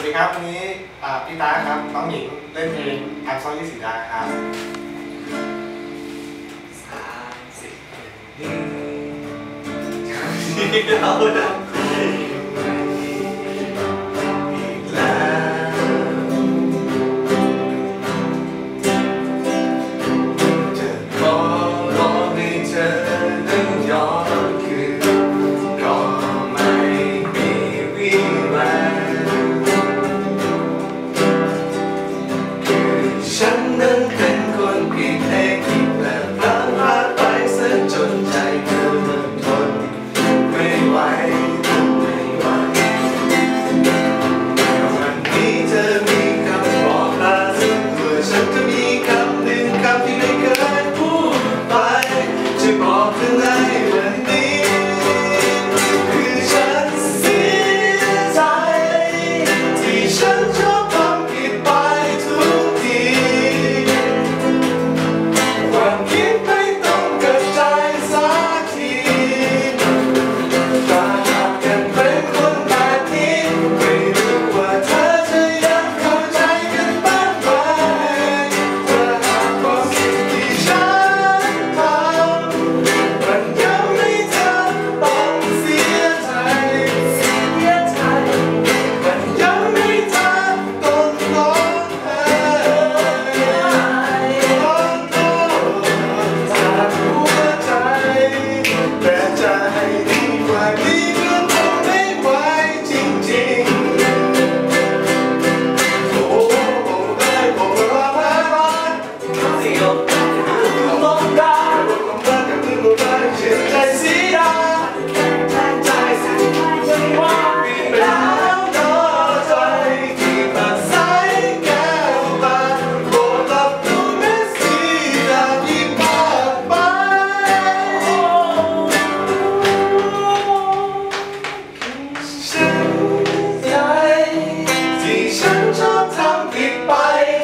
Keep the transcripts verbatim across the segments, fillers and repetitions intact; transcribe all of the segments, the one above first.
วัสดีครับวันนี้พี่ตาครับน้องหญิงเล่นเพลงแอบซ่อนที่สีดาครับสามสิบหนึ่งที่เราทำคุยอีกแล้วจะขอร้องให้เธอนั้นย้อนคืนก็ไม่มีวิแววคือฉันนั้นเป็นคนผิดเองที่แปลกพลันพลาดไปซะจนใจเธอทนไม่ไหวไม่ไหวแต่วันนี้เธอมีคำบอกลาซึ่งตัวฉันก็มีคำหนึ่งคำที่ไม่เคยพูดไปจะบอกเธอในวันนี้คือฉันเสียใจที่ฉันชอบทำผิดไปทุกทีความคิดไม่ต้องเกิดใจสักทีแต่หากยังเป็นคนแบบนี้ไม่รู้ว่าเธอจะยังเข้าใจกันบ้างไหมแต่หากความคิดที่ฉันทำมันยังไม่เธอต้องเสียใจเสียใจมันยังไม่เธอต้องร้องไห้ต้องโทษจากหัวใจแต่ใจที่กว่านี้ก็คงไม่ไหวจริงๆโอ้โอ้เอ้ยโอ้ร้องไห้ร้องร้องได้ร้องได้กับมือร้องได้เจ็บใจเสียดาย ฉันชอบทำผิดไป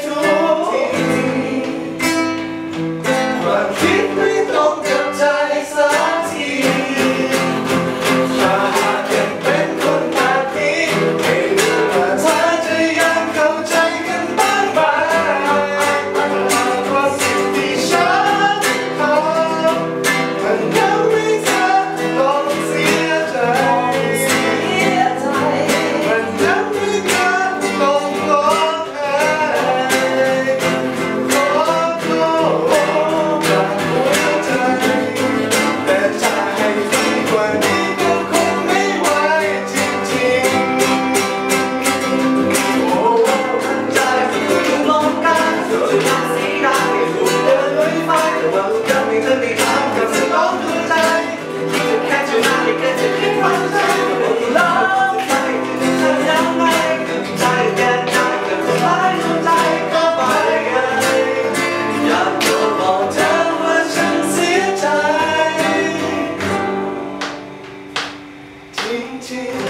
ทุกทีความคิดไม่ตรงกับใจสักทีถ้าหากยังเป็นคนแบบนี้ไม่รู้ว่าเธอจะยังเข้าใจกันบ้างไหมเพราะสิ่งที่ฉันทำมันทำให้เธอต้องเสียใจมันทำให้เธอต้องร้องไห้ขอโทษจากหัวใจแต่ใจที่กว่านี้ก็คงไม่ไหวจริงๆโอ้ใจที่เคยหลงกันเธอจะรักสีดาไม่รู้เดินหรือไม่แต่ว่ายังไม่เคยมีทางกับสนองดูใจที่แค่จะมาให้แค่จะคิดว่าใจมันต้องร้องไห้เธอยังไงกับใจแก่ใจกับสลายหัวใจก็ไปเลยอยากจะบอกเธอว่าฉันเสียใจจริงๆ